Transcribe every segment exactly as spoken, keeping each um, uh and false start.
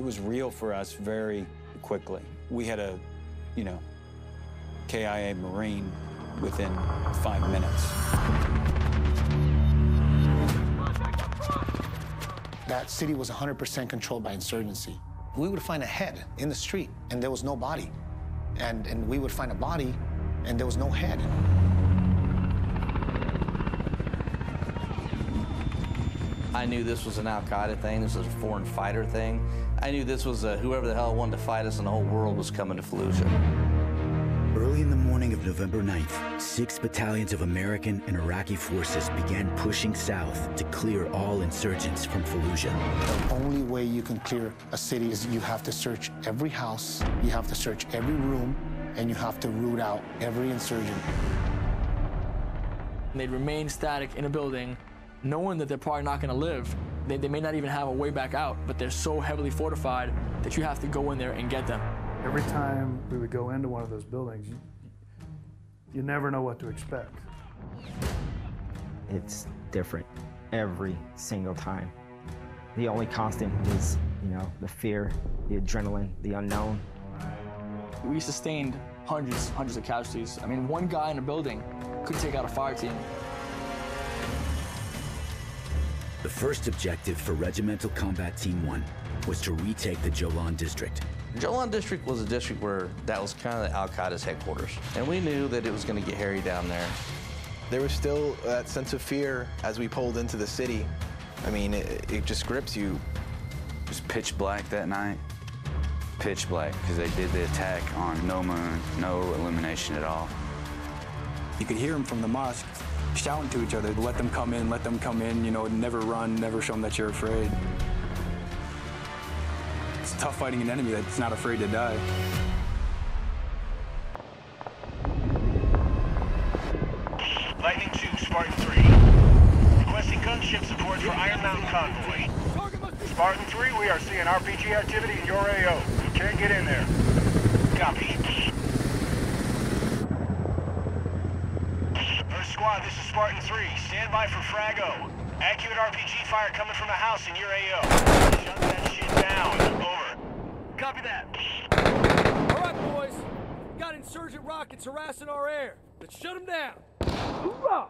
It was real for us very quickly. We had a, you know, K I A Marine within five minutes. That city was one hundred percent controlled by insurgency. We would find a head in the street, and there was no body. And, and we would find a body, and there was no head. I knew this was an Al-Qaeda thing, this was a foreign fighter thing. I knew this was a, whoever the hell wanted to fight us and the whole world was coming to Fallujah. Early in the morning of November ninth, six battalions of American and Iraqi forces began pushing south to clear all insurgents from Fallujah. The only way you can clear a city is you have to search every house, you have to search every room, and you have to root out every insurgent. They'd remain static in a building, knowing that they're probably not going to live. They, they may not even have a way back out, but they're so heavily fortified that you have to go in there and get them. Every time we would go into one of those buildings, you, you never know what to expect. It's different every single time. The only constant is, you know, the fear, the adrenaline, the unknown. We sustained hundreds, hundreds of casualties. I mean, one guy in a building could take out a fire team. The first objective for Regimental Combat Team one was to retake the Jolan district. Jolan district was a district where that was kind of Al-Qaeda's headquarters, and we knew that it was going to get hairy down there. There was still that sense of fear as we pulled into the city. I mean, it, it just grips you. It was pitch black that night. Pitch black, because they did the attack on no moon, no illumination at all. You could hear them from the mosque, shouting to each other, let them come in, let them come in, you know, never run, never show them that you're afraid. It's tough fighting an enemy that's not afraid to die. Lightning two, Spartan three. Requesting gunship support for Iron Mountain Convoy. Spartan three, we are seeing R P G activity in your A O. You can't get in there. Copy. Squad, this is Spartan three. Stand by for Frago. Accurate R P G fire coming from the house in your A O. Shut that shit down. Over. Copy that. All right, boys. We've got insurgent rockets harassing our air. Let's shut them down. Hoorah!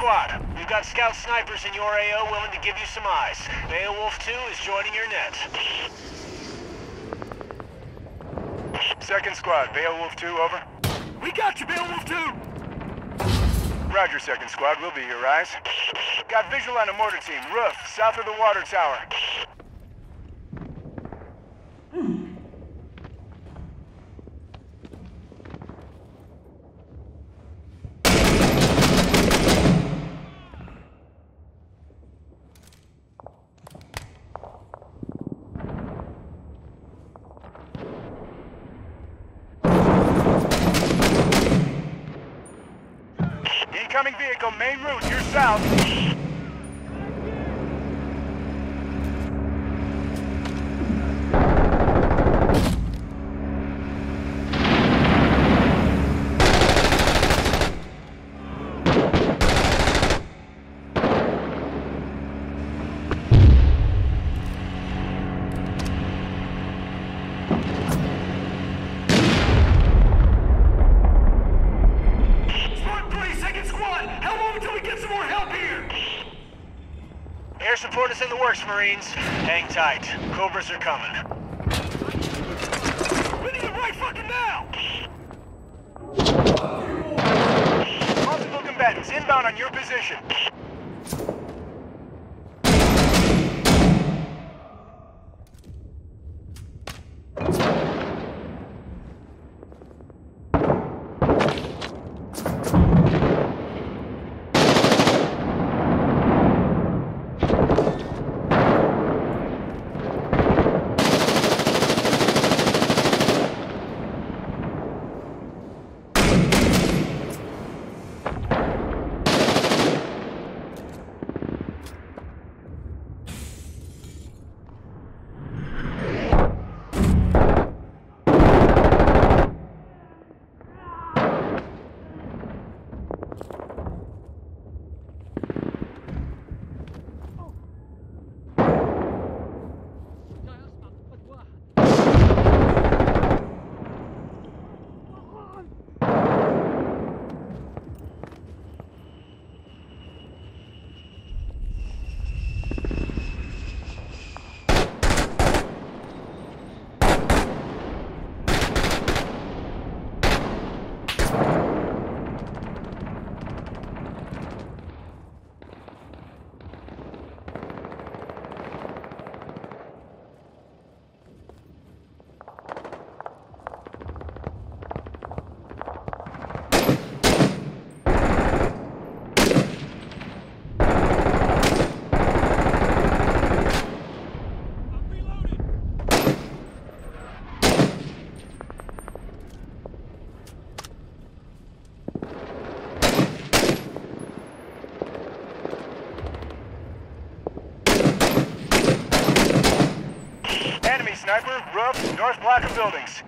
squad. We've got scout snipers in your A O willing to give you some eyes. Beowulf two is joining your net. Second squad, Beowulf two, over. We got you, Beowulf two! Roger, second squad, we'll be your eyes. Got visual on a mortar team, roof, south of the water tower. Incoming vehicle, main route, you're south. Air support is in the works, Marines. Hang tight. Cobras are coming. We need them right fucking now! Multiple combatants inbound on your position. Sniper, roof, north block of buildings.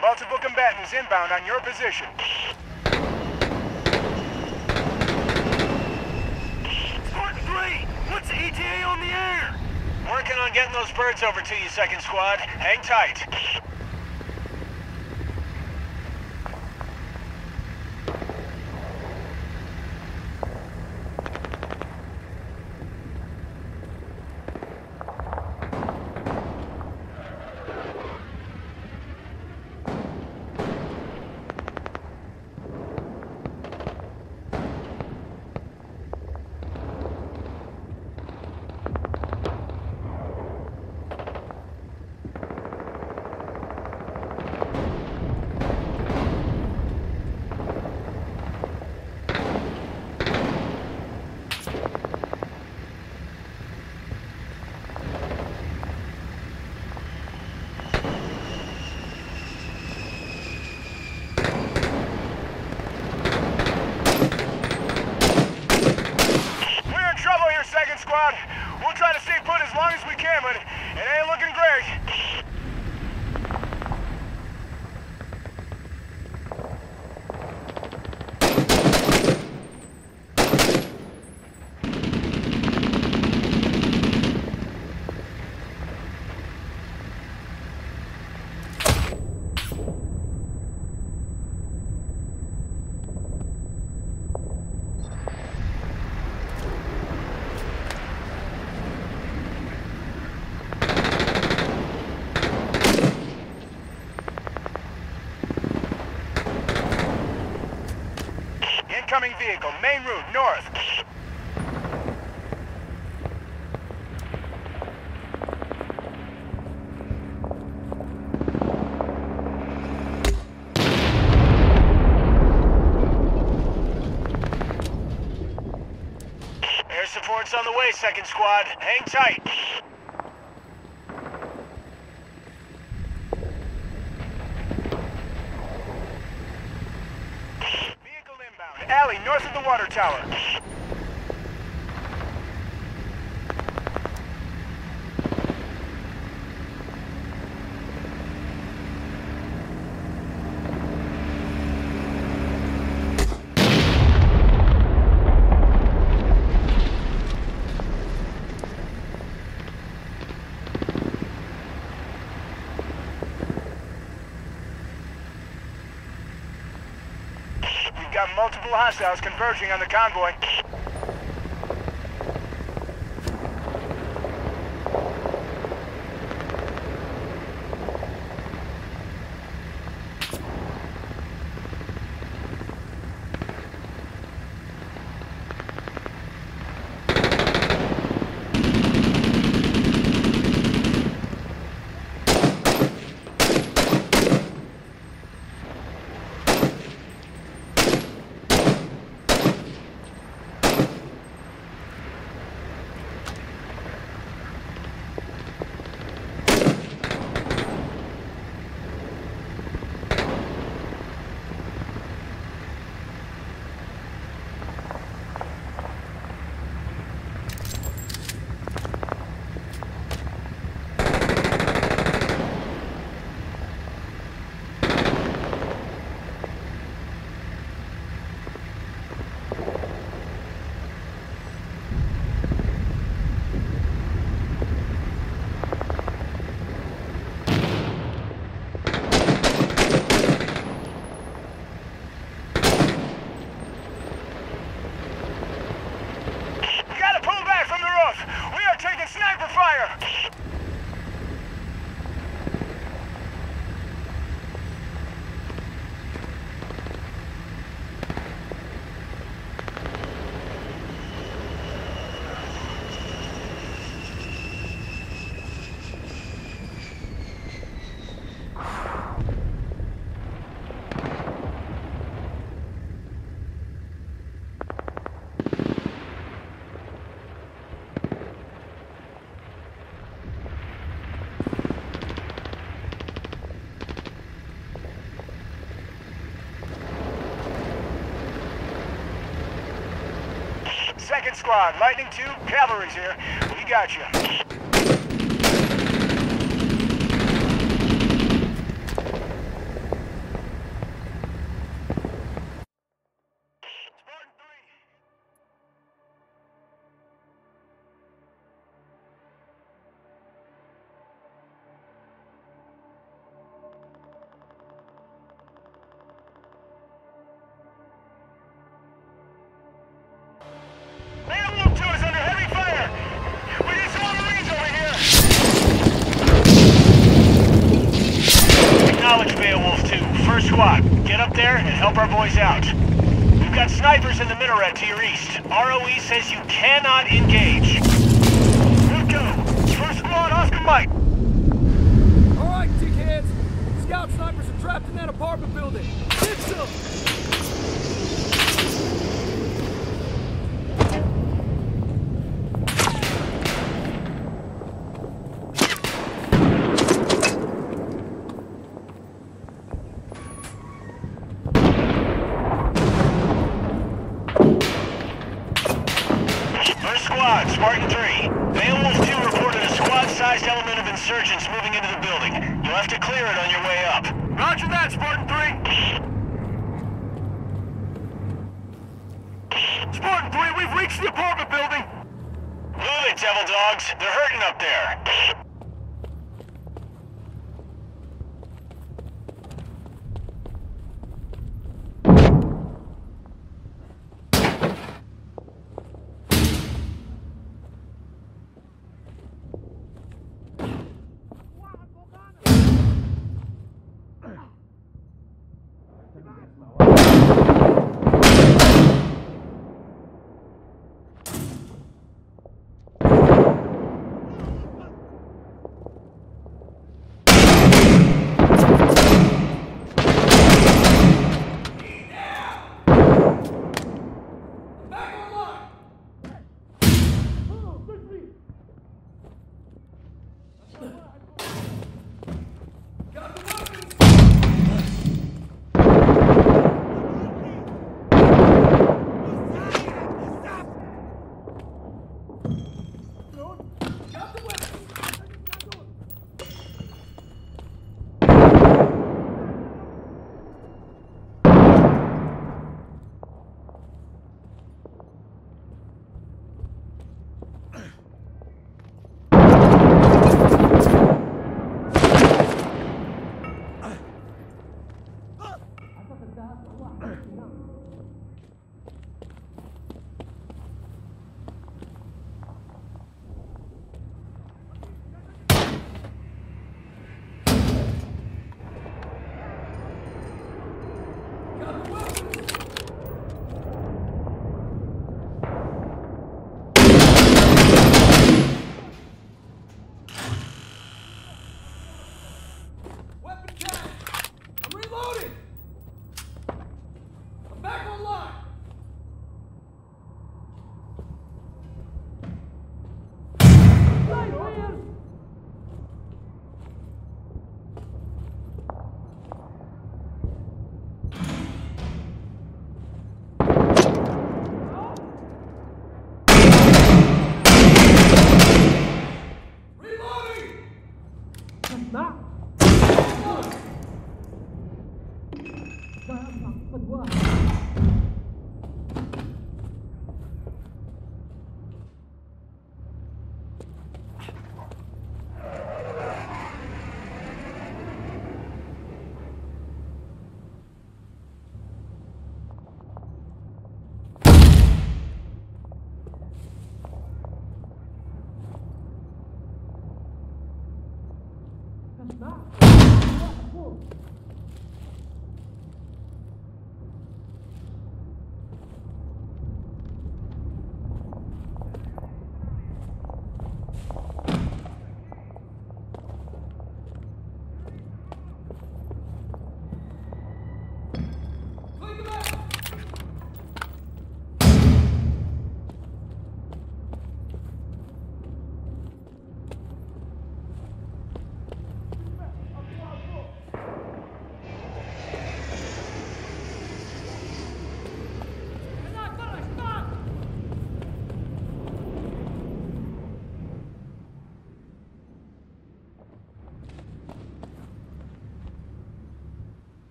Multiple combatants inbound on your position. Spartan three, what's the E T A on the air? Working on getting those birds over to you, second squad. Hang tight. vehicle, main route, north. Air support's on the way, second squad. Hang tight. Alley, north of the water tower. Got multiple hostiles converging on the convoy. Second squad, Lightning two, cavalry's here. We got you. Out. We've got snipers in the minaret to your east. R O E says you cannot engage. Good go. First squad, Oscar Mike. All right, dickheads. Scout snipers are trapped in that apartment building. Fix them. Spartan three. Beowulf two reported a squad-sized element of insurgents moving into the building. You'll have to clear it on your way up. Roger that, Spartan three! Spartan three, we've reached the apartment building! Move it, devil dogs! They're hurting up there!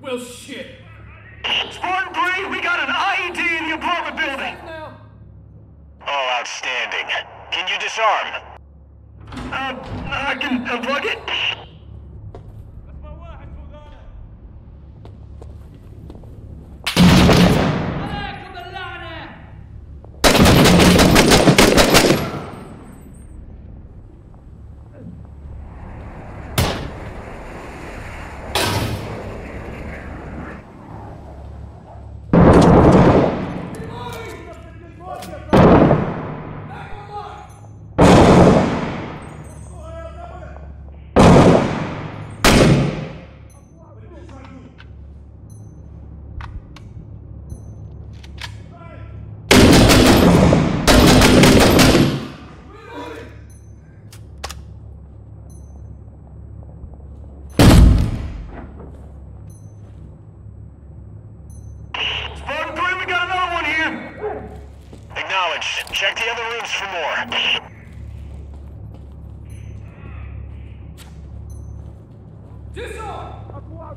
Well, shit. Spartan three, we got an I E D in the apartment building. Oh, outstanding. Can you disarm? Uh, I can unplug it. Check the other rooms for more. Disarm! Whoa!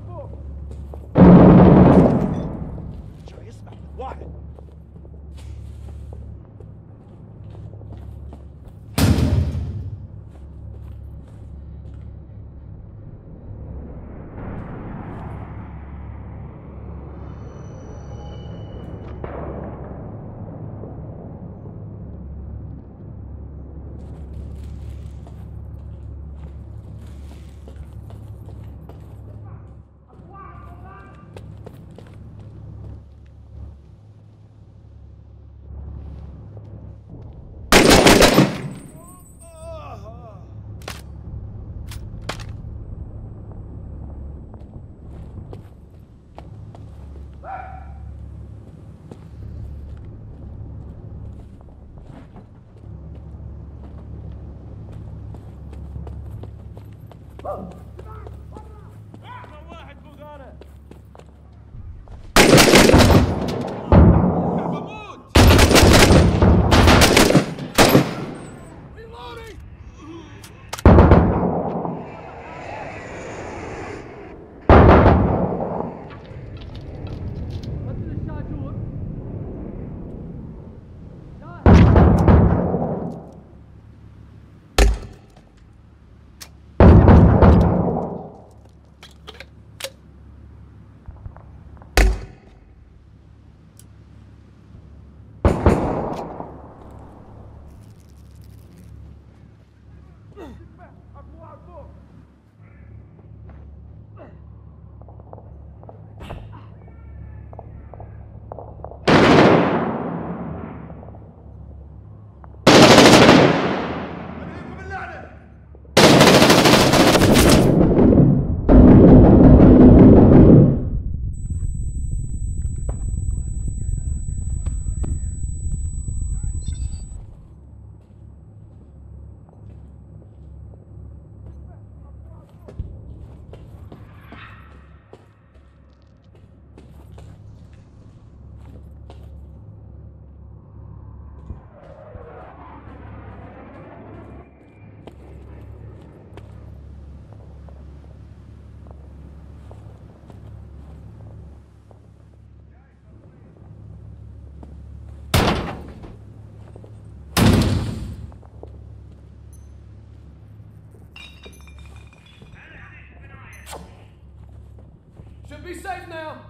should be safe now.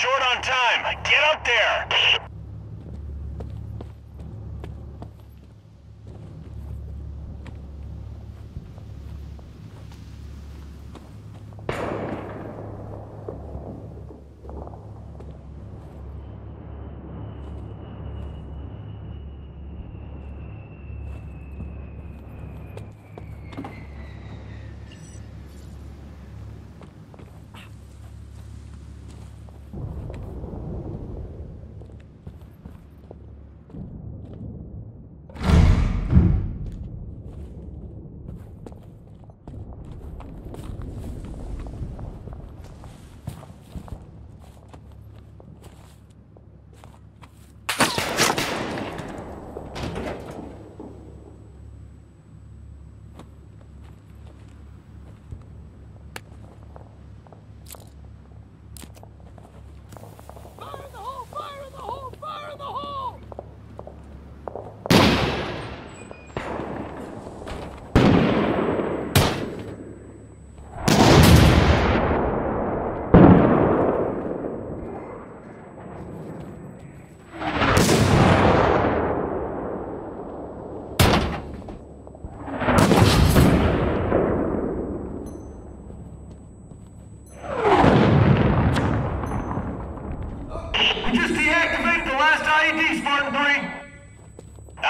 Short on time. Get up there.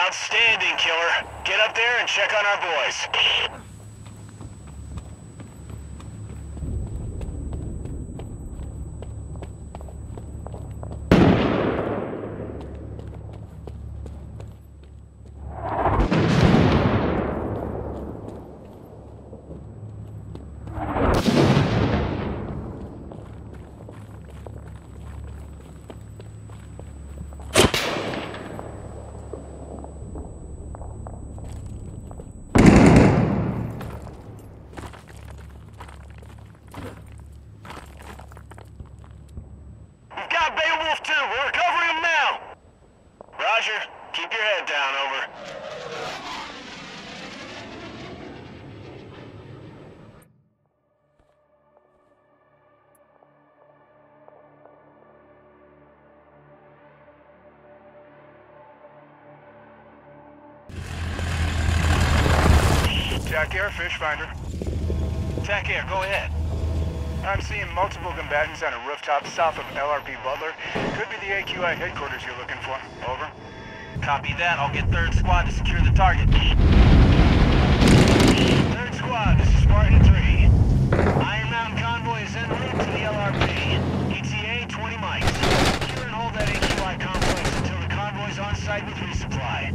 Outstanding, killer. Get up there and check on our boys. Beowulf two, we're recovering him now! Roger, keep your head down, over. Tac Air, fish finder. Tac Air, go ahead. I'm seeing multiple combatants on a rooftop south of L R P Butler. Could be the A Q I headquarters you're looking for. Over. Copy that. I'll get third squad to secure the target. Third squad, this is Spartan three. Iron Mountain Convoy is en route to the L R P. E T A twenty mics. Secure and hold that A Q I complex until the convoy's on site with resupply.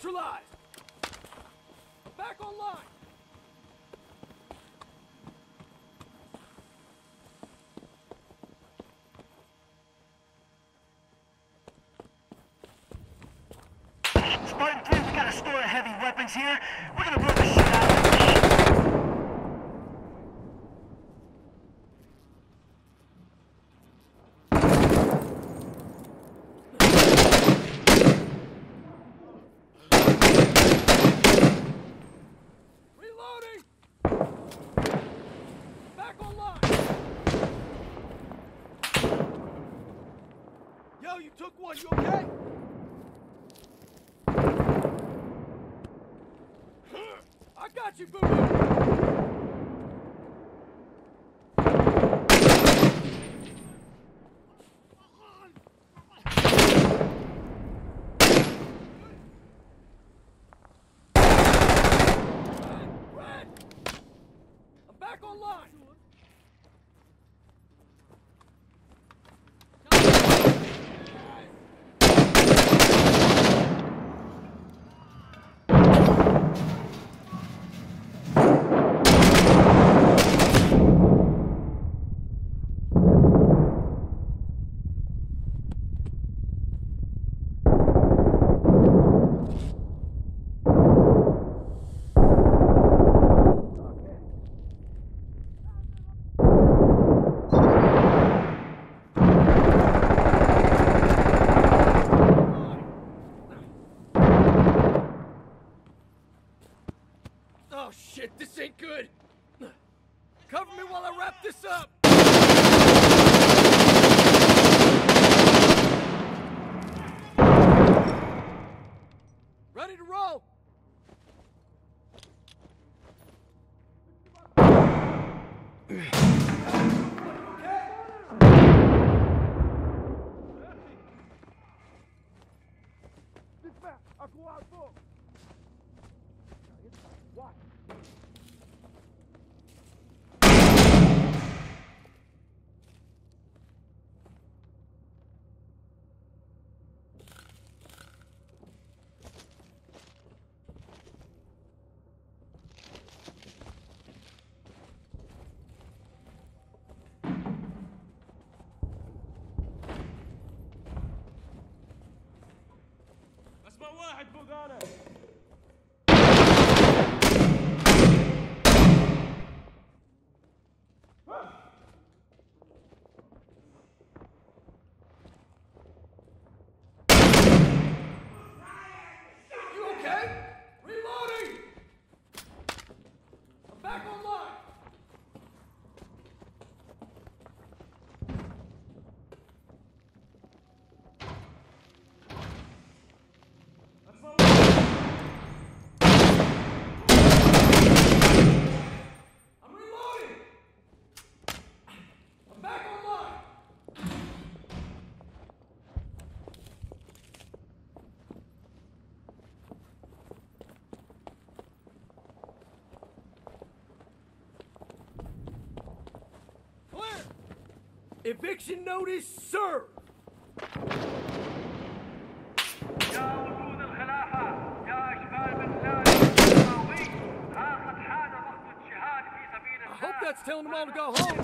Neutralized! Back online! store of heavy weapons here. We're gonna blow the shit out of واحد بقاله Eviction notice, sir! I hope that's telling them all to go home!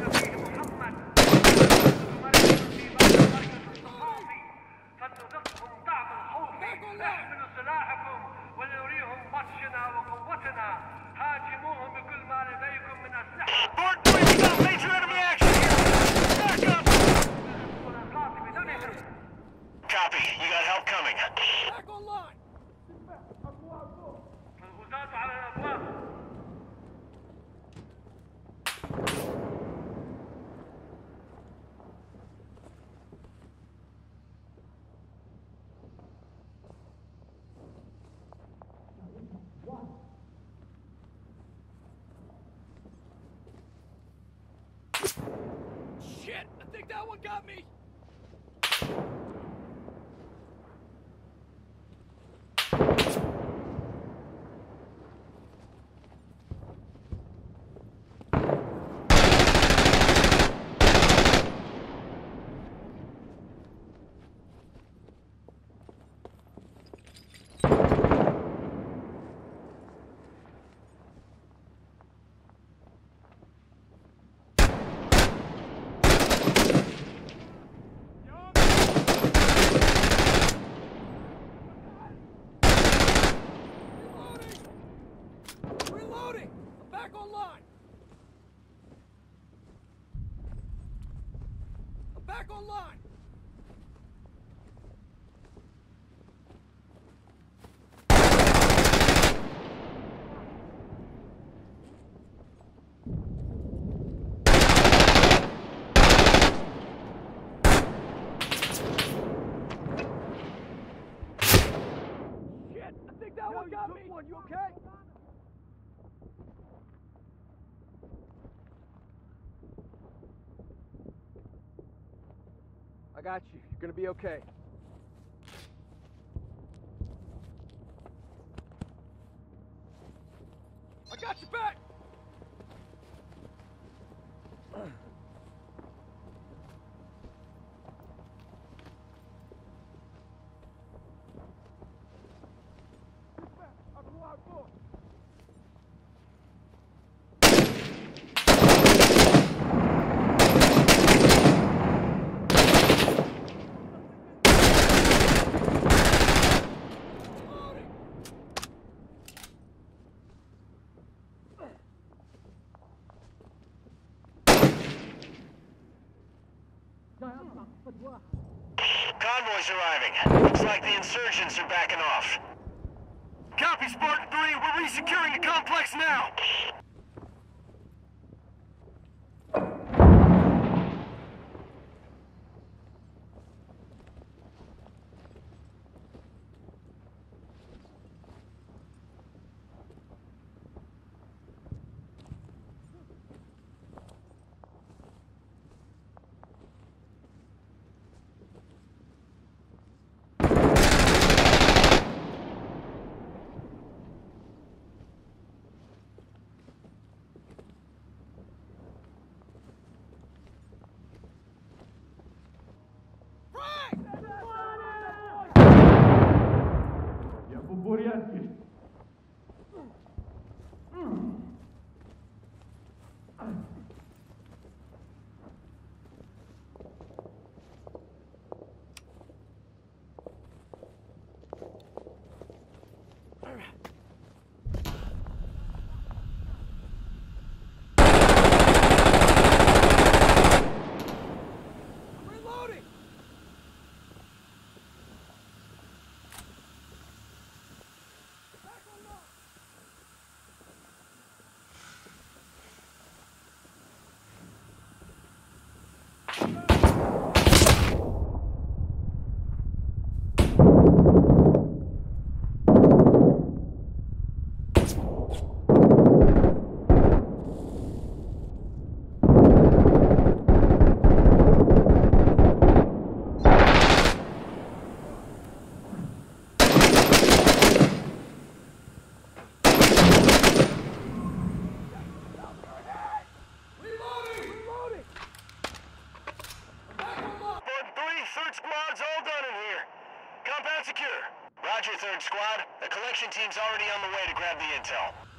Shit! I think that one got me! back online! I'm back online! You okay? I got you. You're gonna be okay. I got your back! Convoy's arriving. Looks like the insurgents are backing off. Copy, Spartan three. We're re-securing the complex now. Roger, third squad. The collection team's already on the way to grab the intel.